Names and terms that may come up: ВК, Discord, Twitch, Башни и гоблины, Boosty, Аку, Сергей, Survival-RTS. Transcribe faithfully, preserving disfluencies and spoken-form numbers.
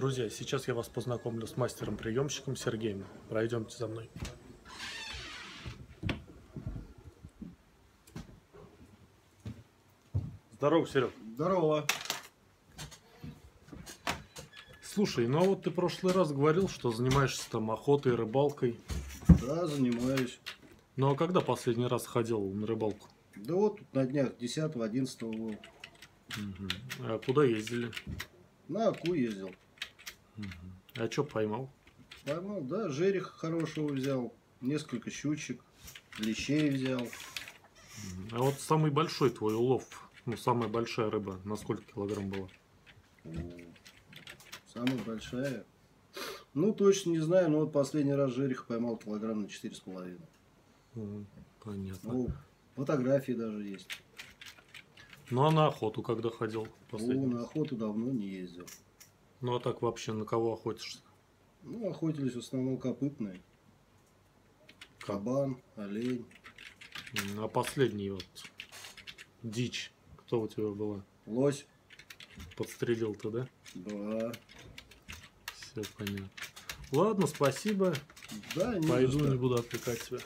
Друзья, сейчас я вас познакомлю с мастером-приемщиком Сергеем. Пройдемте за мной. Здорово, Серег. Здорово. Слушай, ну а вот ты в прошлый раз говорил, что занимаешься там охотой, рыбалкой. Да, занимаюсь. Ну а когда последний раз ходил на рыбалку? Да вот тут на днях десятого-одиннадцатого года. Угу. А куда ездили? На Аку ездил. Угу. А что поймал? Поймал, да, жереха хорошего взял, несколько щучек, лещей взял. А вот самый большой твой улов, ну самая большая рыба, на сколько килограмм была? Самая большая? Ну, точно не знаю, но вот последний раз жереха поймал килограмм на четыре с половиной. Понятно. Ну, фотографии даже есть. Ну, а на охоту когда ходил? Ну, на охоту давно не ездил. Ну, а так вообще на кого охотишься? Ну, охотились в основном копытные. Кабан, олень. А последний вот дичь, кто у тебя была? Лось. Подстрелил ты, да? Да. Все понятно. Ладно, спасибо. Да, не Пойду, не буду отвлекать тебя.